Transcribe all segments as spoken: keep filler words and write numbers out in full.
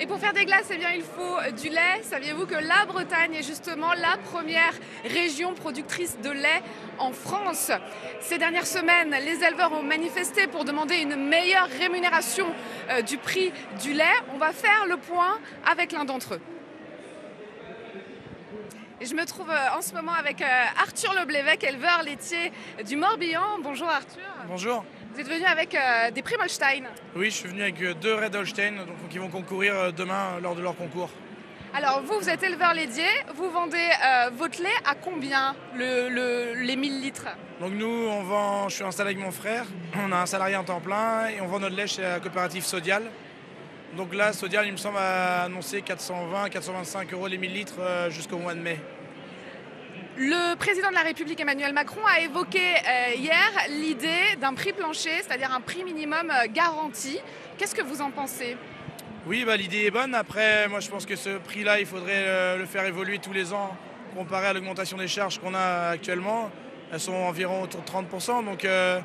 Et pour faire des glaces, eh bien, il faut du lait. Saviez-vous que la Bretagne est justement la première région productrice de lait en France? Ces dernières semaines, les éleveurs ont manifesté pour demander une meilleure rémunération euh, du prix du lait. On va faire le point avec l'un d'entre eux. Et je me trouve euh, en ce moment avec euh, Arthur Leblévesque, éleveur laitier du Morbihan. Bonjour Arthur. Bonjour. Vous êtes venu avec euh, des prix Holstein. Oui, je suis venu avec euh, deux Red Holstein donc, qui vont concourir euh, demain euh, lors de leur concours. Alors vous, vous êtes éleveur laitier, vous vendez euh, votre lait à combien le, le, les mille litres? Donc nous, on vend, je suis installé avec mon frère, on a un salarié en temps plein et on vend notre lait chez la coopérative Sodial. Donc là, Sodial, il me semble, a annoncé quatre cent vingt, quatre cent vingt-cinq euros les mille litres euh, jusqu'au mois de mai. Le président de la République, Emmanuel Macron, a évoqué euh, hier l'idée d'un prix plancher, c'est-à-dire un prix minimum euh, garanti. Qu'est-ce que vous en pensez? Oui, bah, l'idée est bonne. Après, moi, je pense que ce prix-là, il faudrait euh, le faire évoluer tous les ans comparé à l'augmentation des charges qu'on a actuellement. Elles sont environ autour de trente pour cent. Donc euh,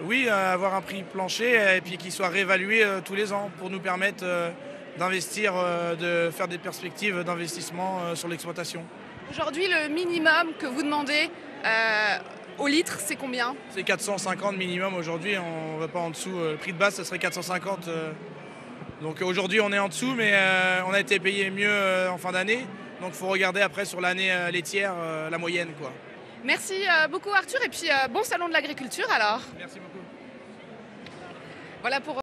oui, euh, avoir un prix plancher euh, et puis qu'il soit réévalué euh, tous les ans pour nous permettre euh, d'investir, euh, de faire des perspectives d'investissement euh, sur l'exploitation. Aujourd'hui, le minimum que vous demandez euh, au litre, c'est combien? C'est quatre cent cinquante minimum aujourd'hui, on ne va pas en dessous. Le prix de base, ça serait quatre cent cinquante. Euh, donc aujourd'hui, on est en dessous, mais euh, on a été payé mieux euh, en fin d'année. Donc il faut regarder après sur l'année euh, laitière, euh, la moyenne, quoi. Merci euh, beaucoup Arthur, et puis euh, bon salon de l'agriculture alors. Merci beaucoup. Voilà pour...